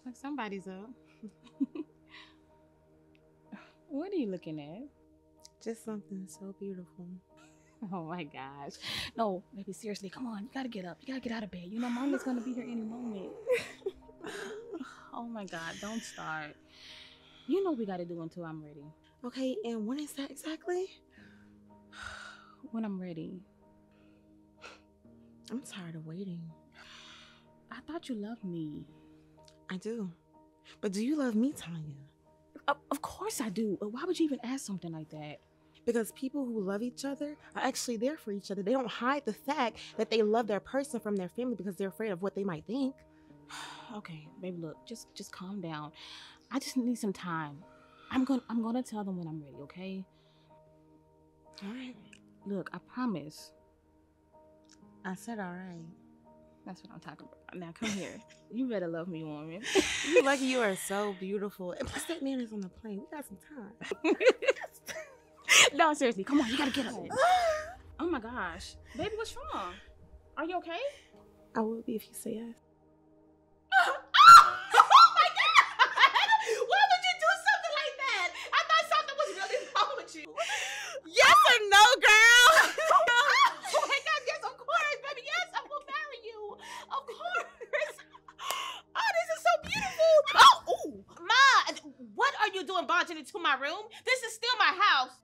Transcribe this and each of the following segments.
It's like somebody's up. What are you looking at? Just something so beautiful. Oh my gosh. No, baby, seriously, come on. You gotta get up. You gotta get out of bed. You know, Mama's gonna be here any moment. Oh my God, don't start. You know we gotta do until I'm ready. Okay, and when is that exactly? When I'm ready. I'm tired of waiting. I thought you loved me. I do. But do you love me, Tanya? Of course I do. Why would you even ask something like that? Because people who love each other are actually there for each other. They don't hide the fact that they love their person from their family because they're afraid of what they might think. Okay, baby, look, just calm down. I just need some time. I'm gonna tell them when I'm ready, okay? All right. Look, I promise. I said all right. That's what I'm talking about. Now come here. You better love me, woman. You're lucky you are so beautiful. And plus that man is on the plane. We got some time. No, seriously, come on, you gotta get up. Oh my gosh. Baby, what's wrong? Are you okay? I will be if you say yes. Oh my God! Why would you do something like that? I thought something was really wrong with you. Yes or no, girl? Oh my God, yes, of course, baby, yes, I will marry you. Of course. Oh, this is so beautiful. Oh, ooh. Ma, what are you doing barging into my room? This is still my house.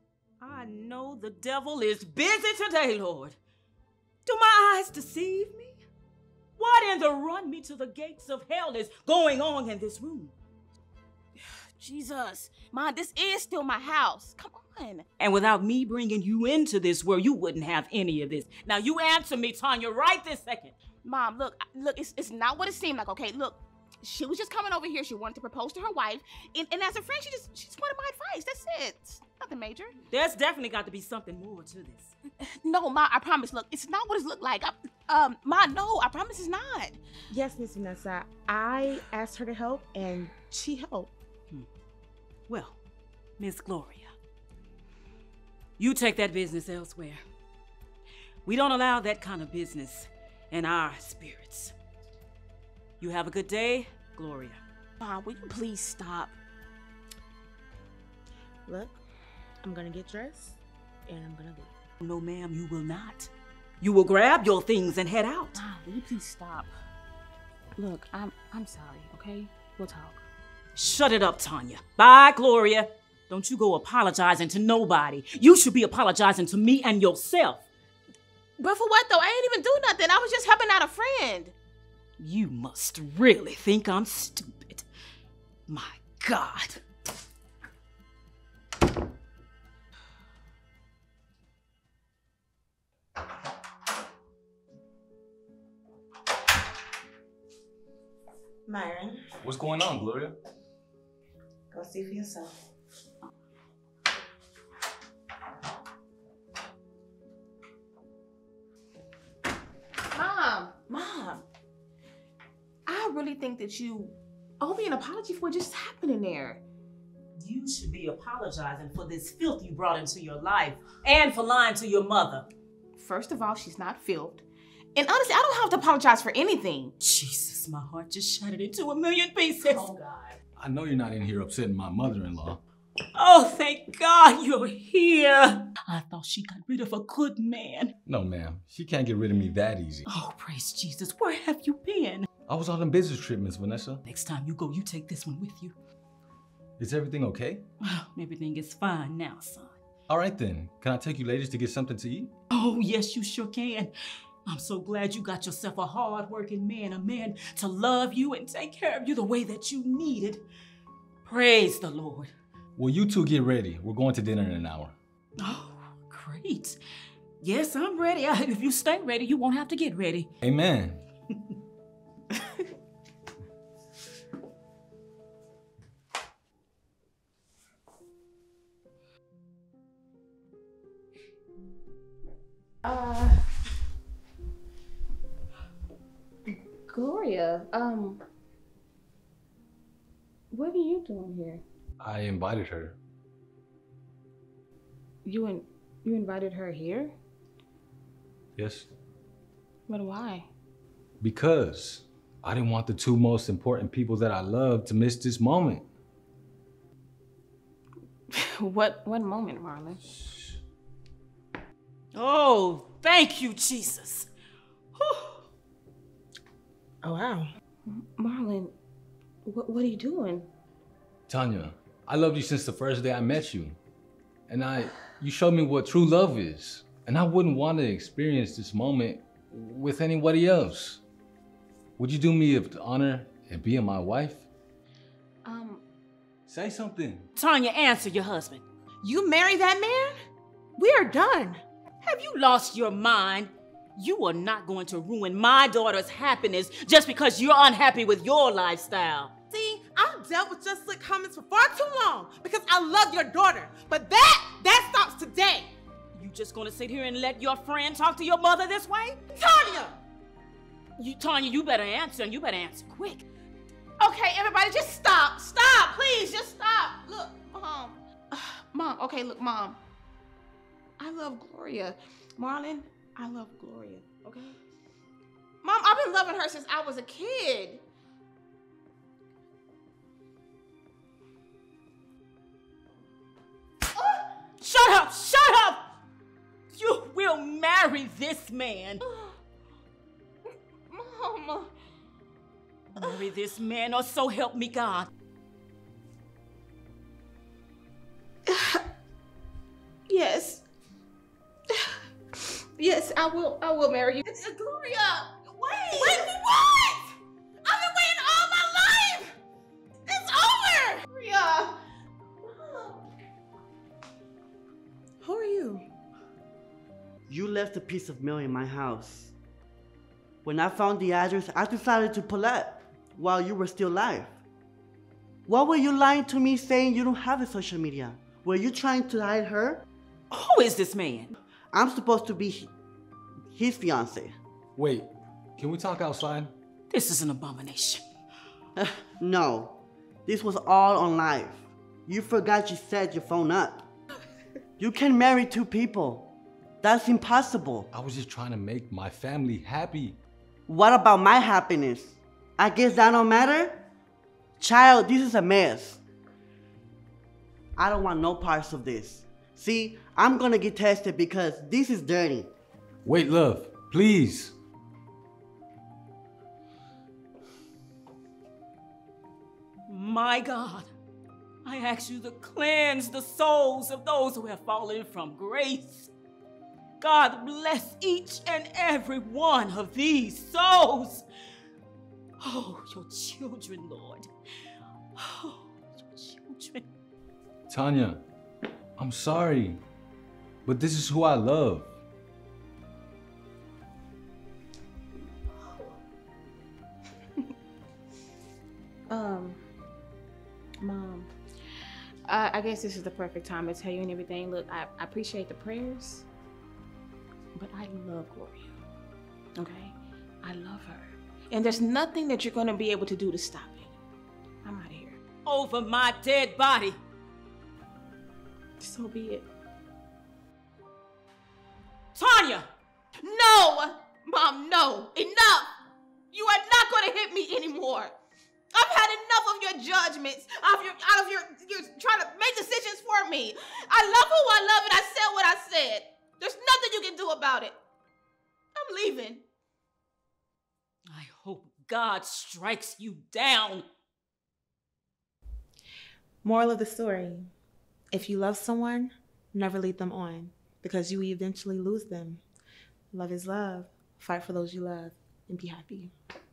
I know the devil is busy today, Lord. Do my eyes deceive me? What in the run me to the gates of hell is going on in this room? Jesus, Ma, this is still my house. Come on. And without me bringing you into this world, you wouldn't have any of this. Now you answer me, Tanya, right this second. Mom, look, it's not what it seemed like, okay? Look, she was just coming over here. She wanted to propose to her wife. And as a friend, she just wanted my advice. That's it. Nothing major. There's definitely got to be something more to this. No, Ma, I promise. Look, it's not what it looked like. Ma, no, I promise it's not. Yes, Miss Vanessa. I asked her to help, and she helped. Well, Miss Gloria, you take that business elsewhere. We don't allow that kind of business in our spirits. You have a good day, Gloria. Ma, will you please stop? Look. I'm gonna get dressed, and I'm gonna leave. No, ma'am, you will not. You will grab your things and head out. Mom, will you please stop? Look, I'm sorry, okay? We'll talk. Shut it up, Tanya. Bye, Gloria. Don't you go apologizing to nobody. You should be apologizing to me and yourself. But for what, though? I ain't even do nothing. I was just helping out a friend. You must really think I'm stupid. My God. Myron. What's going on, Gloria? Go see for yourself. Mom, I really think that you owe me an apology for what just happened in there. You should be apologizing for this filth you brought into your life and for lying to your mother. First of all, she's not filth. And honestly, I don't have to apologize for anything. Jesus, my heart just shattered into 1,000,000 pieces. Oh, God. I know you're not in here upsetting my mother-in-law. Oh, thank God you're here. I thought she got rid of a good man. No, ma'am. She can't get rid of me that easy. Oh, praise Jesus. Where have you been? I was on a business trip, Miss Vanessa. Next time you go, you take this one with you. Is everything okay? Well, everything is fine now, son. All right, then. Can I take you ladies to get something to eat? Oh, yes, you sure can. I'm so glad you got yourself a hard-working man, a man to love you and take care of you the way that you needed. Praise the Lord. Well, you two get ready. We're going to dinner in an hour. Oh, great. Yes, I'm ready. If you stay ready, you won't have to get ready. Amen. Gloria, what are you doing here? I invited her. You invited her here? Yes. But why? Because I didn't want the two most important people that I love to miss this moment. What moment, Marlon? Shh. Oh, thank you, Jesus. Whew. Oh, wow. Marlon, what are you doing? Tanya, I loved you since the first day I met you. And you showed me what true love is. And I wouldn't want to experience this moment with anybody else. Would you do me the honor and being my wife? Say something. Tanya, answer your husband. You marry that man? We are done. Have you lost your mind? You are not going to ruin my daughter's happiness just because you're unhappy with your lifestyle. See, I've dealt with your slick comments for far too long because I love your daughter. But that stops today. You just gonna sit here and let your friend talk to your mother this way? Tanya! Tanya, you better answer, and you better answer quick. Okay, everybody, just stop. Stop, please, just stop. Look, Mom, okay, look, Mom. I love Gloria. Marlon, I love Gloria, okay? Mom, I've been loving her since I was a kid. Shut up, shut up! You will marry this man. Mama. Marry this man or so help me God. Yes. Yes, I will marry you. It's Gloria, wait. Wait, what? I've been waiting all my life. It's over. Gloria. Who are you? You left a piece of mail in my house. When I found the address, I decided to pull up while you were still alive. Why were you lying to me saying you don't have a social media? Were you trying to hide her? Who is this man? I'm supposed to be his fiance. Wait, can we talk outside? This is an abomination. No, this was all on live. You forgot you set your phone up. You can marry two people. That's impossible. I was just trying to make my family happy. What about my happiness? I guess that don't matter? Child, this is a mess. I don't want no parts of this. See, I'm gonna get tested because this is dirty. Wait, love, please. My God. I ask you to cleanse the souls of those who have fallen from grace. God bless each and every one of these souls. Oh, your children, Lord. Oh, your children. Tanya, I'm sorry, but this is who I love. Mom. I guess this is the perfect time to tell you and everything. Look, I appreciate the prayers, but I love Gloria, okay? I love her. And there's nothing that you're gonna be able to do to stop it. I'm out of here. Over my dead body. So be it. Tanya! No! Mom, no, enough! You are not gonna hit me anymore. I've had enough of your judgments, you're trying to make decisions for me. I love who I love and I said what I said. There's nothing you can do about it. I'm leaving. I hope God strikes you down. Moral of the story, if you love someone, never lead them on because you will eventually lose them. Love is love. Fight for those you love and be happy.